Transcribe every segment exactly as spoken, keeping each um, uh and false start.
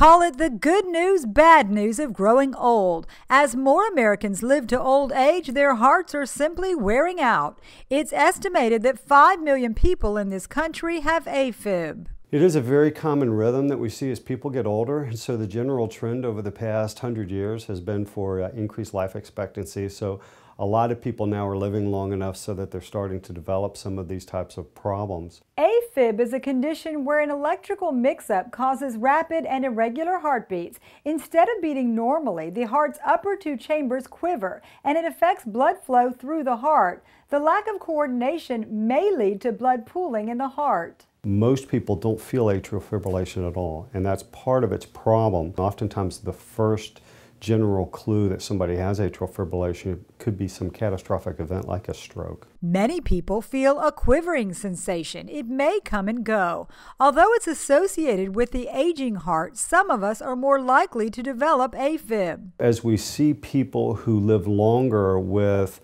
Call it the good news, bad news of growing old. As more Americans live to old age, their hearts are simply wearing out. It's estimated that five million people in this country have AFib. It is a very common rhythm that we see as people get older, and so the general trend over the past hundred years has been for uh, increased life expectancy. So a lot of people now are living long enough so that they're starting to develop some of these types of problems. AFib is a condition where an electrical mix-up causes rapid and irregular heartbeats. Instead of beating normally, the heart's upper two chambers quiver, and it affects blood flow through the heart. The lack of coordination may lead to blood pooling in the heart. Most people don't feel atrial fibrillation at all, and that's part of its problem. Oftentimes the first general clue that somebody has atrial fibrillation could be some catastrophic event like a stroke. Many people feel a quivering sensation. It may come and go. Although it's associated with the aging heart, some of us are more likely to develop AFib. As we see people who live longer with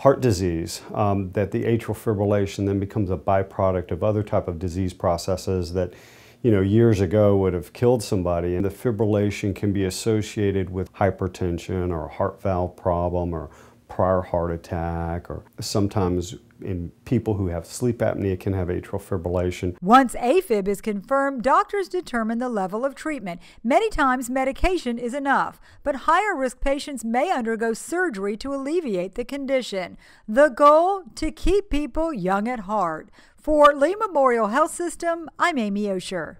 heart disease, um, that the atrial fibrillation then becomes a byproduct of other type of disease processes that you know, years ago would have killed somebody, and the fibrillation can be associated with hypertension or a heart valve problem or prior heart attack, or sometimes in people who have sleep apnea can have atrial fibrillation. Once AFib is confirmed, doctors determine the level of treatment. Many times medication is enough, but higher risk patients may undergo surgery to alleviate the condition. The goal, to keep people young at heart. For Lee Memorial Health System, I'm Amy Osher.